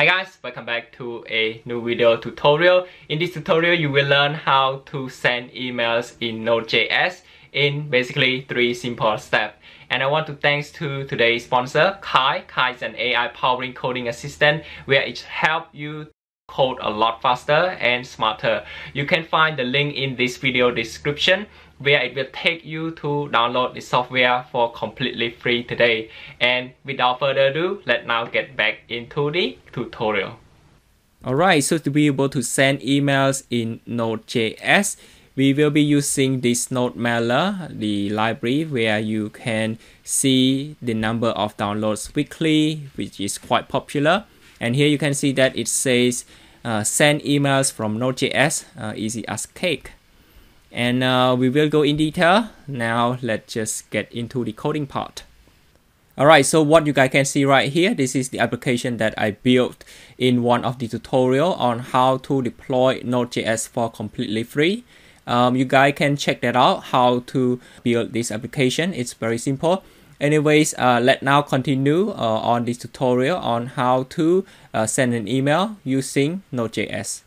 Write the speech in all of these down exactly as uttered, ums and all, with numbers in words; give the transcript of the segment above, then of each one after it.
Hi guys, welcome back to a new video tutorial. In this tutorial, you will learn how to send emails in Node.js in basically three simple steps. And I want to thanks to today's sponsor, Kite. Kite is an A I powering coding assistant where it helps you code a lot faster and smarter. You can find the link in this video description where it will take you to download the software for completely free today. And without further ado, let's now get back into the tutorial. Alright, so to be able to send emails in Node.js, we will be using this Nodemailer, the library where you can see the number of downloads weekly, which is quite popular. And here you can see that it says uh, send emails from Node.js, uh, easy as cake. And uh, we will go in detail. Now let's just get into the coding part. Alright, so what you guys can see right here, this is the application that I built in one of the tutorial on how to deploy Node.js for completely free. Um, you guys can check that out, how to build this application. It's very simple. Anyways, uh, let's now continue uh, on this tutorial on how to uh, send an email using Node.js.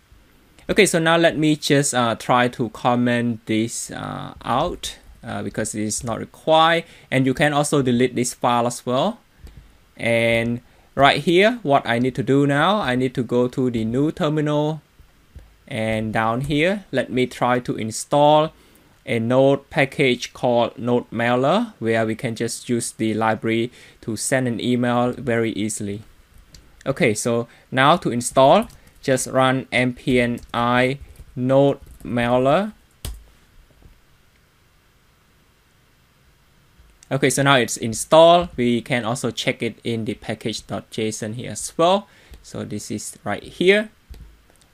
Okay, so now let me just uh, try to comment this uh, out uh, because it is not required, and you can also delete this file as well. And right here, what I need to do now, I need to go to the new terminal, and down here, let me try to install a node package called Nodemailer, where we can just use the library to send an email very easily. Okay, so now to install, just run npm i nodemailer. Okay, so now it's installed. We can also check it in the package.json here as well. So this is right here.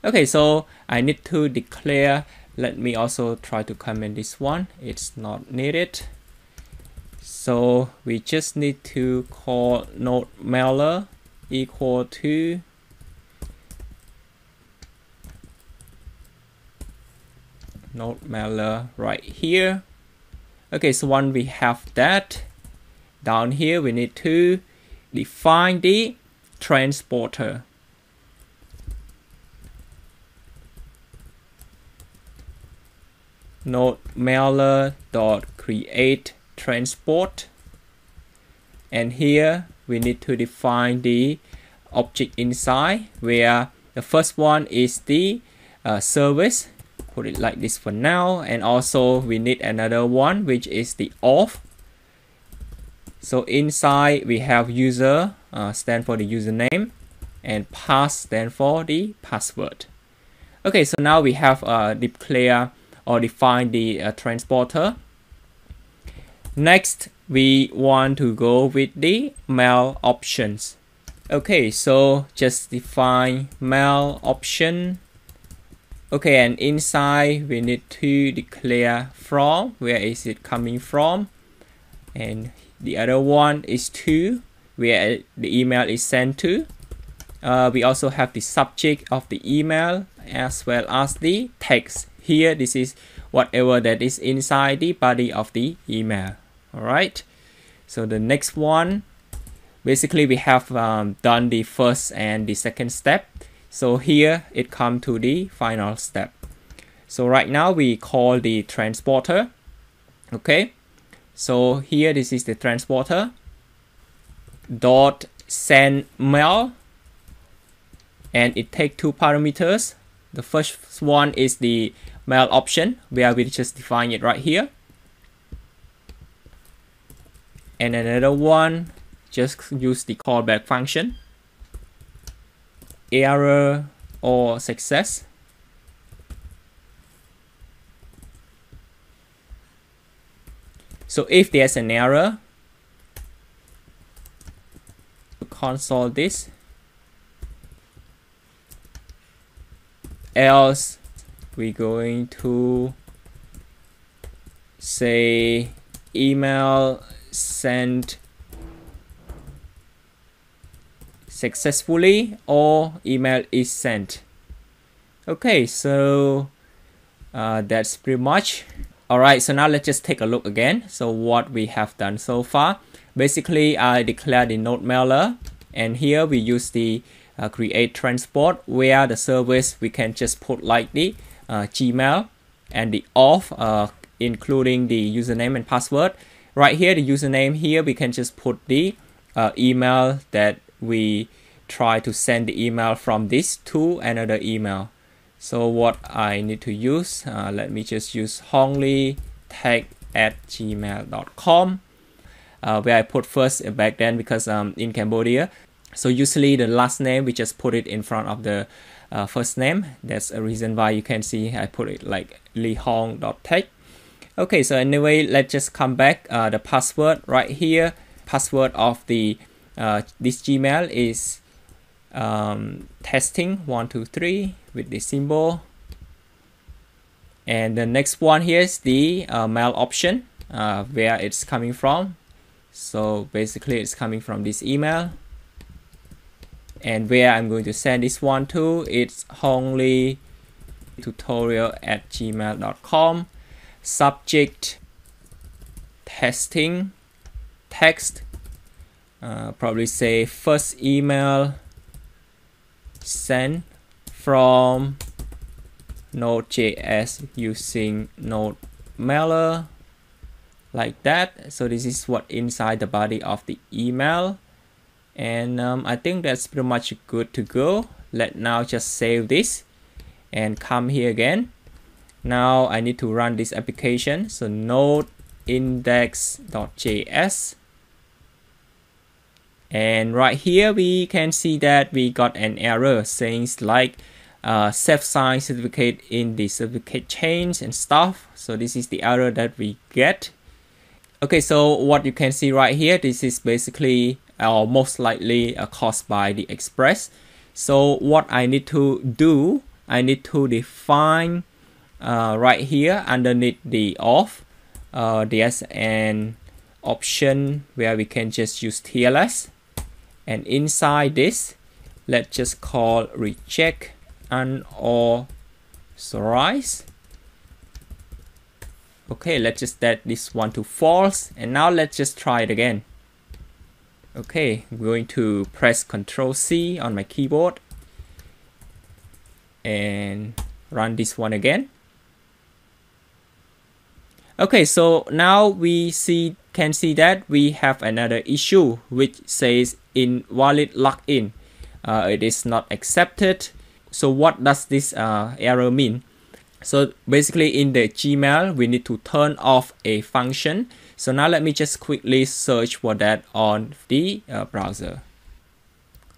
Okay, so I need to declare. Let me also try to comment this one. It's not needed. So we just need to call Nodemailer equal to Nodemailer right here. Okay, so once we have that, down here we need to define the transporter. Nodemailer dot create transport, and here we need to define the object inside, where the first one is the uh, service. Put it like this for now, and also we need another one which is the auth. So inside we have user uh, stand for the username, and pass stand for the password. Okay, so now we have uh, declare or define the uh, transporter. Next we want to go with the mail options. Okay, so just define mail option. Okay, and inside we need to declare from, where is it coming from, and the other one is to, where the email is sent to. Uh, we also have the subject of the email as well as the text. Here this is whatever that is inside the body of the email. Alright, so the next one, basically we have um, done the first and the second step. So here it comes to the final step. So right now we call the transporter. Okay, so here this is the transporter dot send mail, and it takes two parameters. The first one is the mail option, where we just define it right here, and another one just use the callback function. Error or success. So if there's an error, console this, else we're going to say email sent successfully, or email is sent. Okay, so uh, that's pretty much. Alright, so now let's just take a look again. So what we have done so far, basically I declared the Nodemailer, and here we use the uh, create transport where the service we can just put like the uh, Gmail and the auth, uh, including the username and password. Right here, the username here, we can just put the uh, email that we try to send the email from this to another email. So what I need to use, uh, let me just use Hong Ly Tech at gmail dot com, uh, where I put first back then because um in Cambodia. So usually the last name, we just put it in front of the uh, first name. That's a reason why you can see I put it like lihong dot tech. Okay, so anyway, let's just come back. Uh, the password right here, password of the uh, this Gmail is um, testing one two three with the symbol. And the next one here is the uh, mail option, uh, where it's coming from. So basically it's coming from this email. And where I'm going to send this one to, it's honglytutorial at gmail dot com. Subject, testing, text, uh, probably say first email sent from Node.js using Nodemailer, like that. So this is what inside the body of the email. And um, I think that's pretty much good to go. Let now just save this and come here again. Now I need to run this application. So node index.js. And right here we can see that we got an error saying like uh, self signed certificate in the certificate change and stuff. So this is the error that we get. Okay, so what you can see right here, this is basically or most likely uh, caused by the express. So what I need to do, I need to define uh, right here underneath the auth, uh, there's an option where we can just use T L S. And inside this, let's just call reject unauthorized. Okay, let's just set this one to false. And now let's just try it again. Okay, I'm going to press control C on my keyboard and run this one again. Okay, so now we see can see that we have another issue which says invalid login. Uh, it is not accepted. So what does this uh, error mean? So basically in the Gmail, we need to turn off a function. So now let me just quickly search for that on the uh, browser.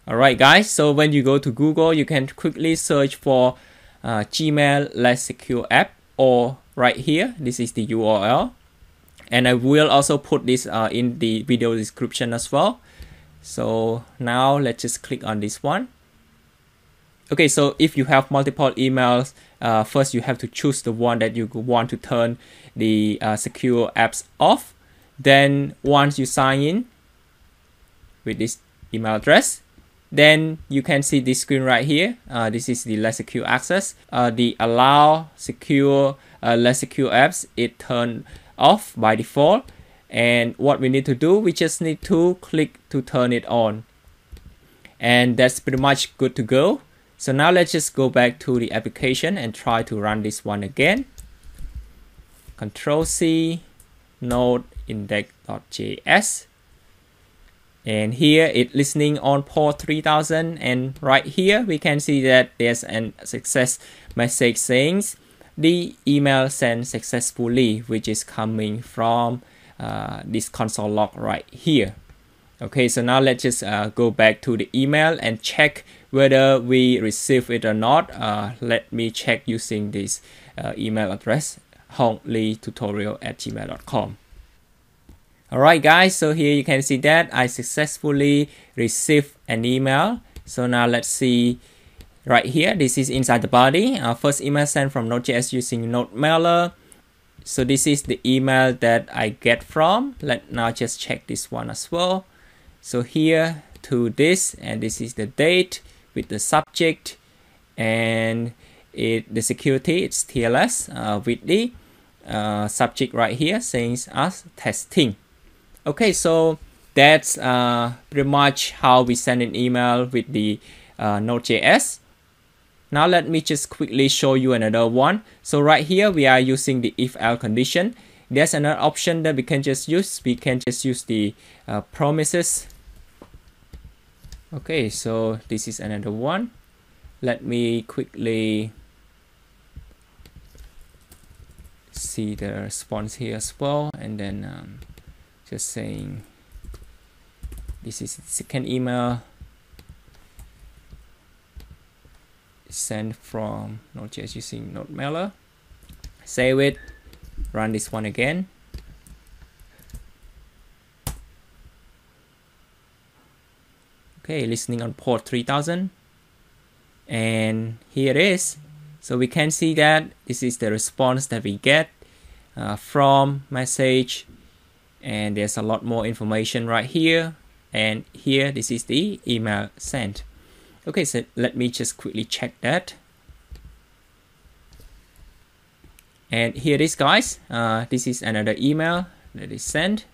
Alright guys, so when you go to Google, you can quickly search for uh, Gmail Less Secure App, or right here, this is the U R L. And I will also put this uh, in the video description as well. So now let's just click on this one. Okay, so if you have multiple emails, uh, first you have to choose the one that you want to turn the uh, secure apps off. Then once you sign in with this email address, then you can see this screen right here. Uh, this is the less secure access. Uh, the allow secure uh, less secure apps, it turned off by default. And what we need to do, we just need to click to turn it on. And that's pretty much good to go. So now let's just go back to the application and try to run this one again. control C, node index.js. And here it's listening on port three thousand. And right here we can see that there's an success message saying the email sent successfully, which is coming from uh, this console log right here. Okay, so now let's just uh, go back to the email and check whether we receive it or not. Uh, let me check using this uh, email address, honglytutorial at gmail dot com. Alright guys, so here you can see that I successfully received an email. So now let's see right here, this is inside the body. Our first email sent from Node.js using Nodemailer. So this is the email that I get from. Let's now just check this one as well. So here to this, and this is the date with the subject, and it the security, it's T L S uh, with the uh, subject right here saying us testing. Okay, so that's uh, pretty much how we send an email with the uh, Node.js. Now let me just quickly show you another one. So right here we are using the if-else condition. There's another option that we can just use. We can just use the uh, promises. Okay, so this is another one. Let me quickly see the response here as well, and then um, just saying this is the second email sent from Node.js using Nodemailer. Save it, run this one again. Okay, listening on port three thousand, and here it is. So we can see that this is the response that we get uh, from message, and there's a lot more information right here, and here this is the email sent. Okay, so let me just quickly check that. And here it is, guys. Uh, this is another email that is sent.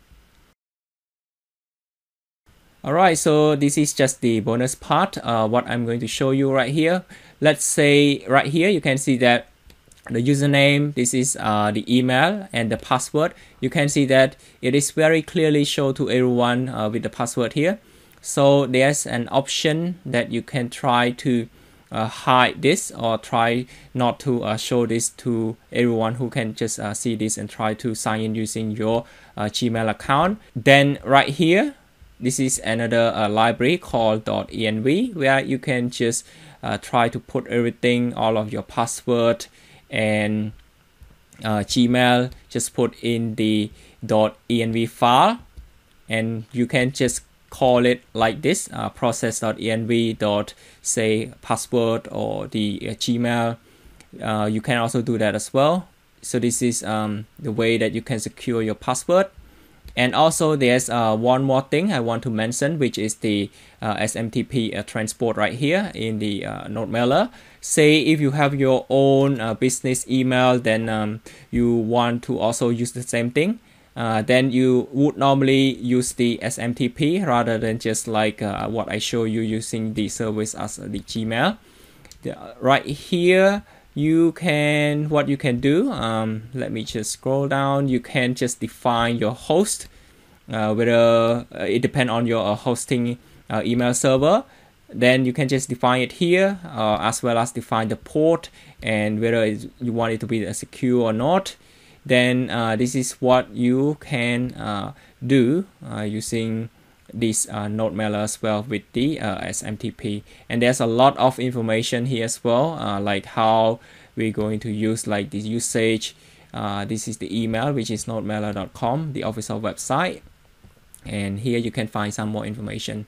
Alright, so this is just the bonus part, uh, what I'm going to show you right here. Let's say right here you can see that the username, this is uh, the email and the password. You can see that it is very clearly shown to everyone uh, with the password here. So there's an option that you can try to uh, hide this, or try not to uh, show this to everyone who can just uh, see this and try to sign in using your uh, Gmail account. Then right here, this is another uh, library called dot env, where you can just uh, try to put everything, all of your password and uh, Gmail, just put in the dot env file, and you can just call it like this, uh, process.env dot say password or the uh, Gmail. Uh, you can also do that as well. So this is um, the way that you can secure your password. And also there's uh, one more thing I want to mention, which is the uh, S M T P uh, transport right here in the uh, Nodemailer. Say if you have your own uh, business email, then um, you want to also use the same thing. Uh, then you would normally use the S M T P rather than just like uh, what I show you using the service as the Gmail. The, uh, right here, you can, what you can do, um, let me just scroll down, you can just define your host, uh, whether uh, it depends on your uh, hosting uh, email server. Then you can just define it here, uh, as well as define the port and whether you want it to be secure or not. Then uh, this is what you can uh, do uh, using this uh, Nodemailer as well with the uh, S M T P. And there's a lot of information here as well, uh, like how we're going to use like this usage. Uh, this is the email, which is nodemailer dot com, the official website. And here you can find some more information.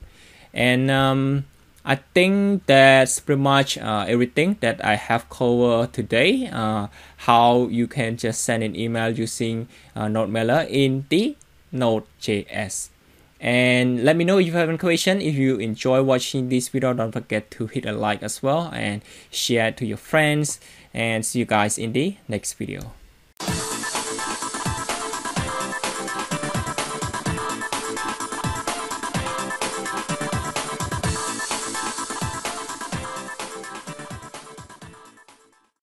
And um, I think that's pretty much uh, everything that I have covered today. Uh, how you can just send an email using uh, Nodemailer in the Node.js. And let me know if you have any question. If you enjoy watching this video, don't forget to hit a like as well and share it to your friends. And see you guys in the next video.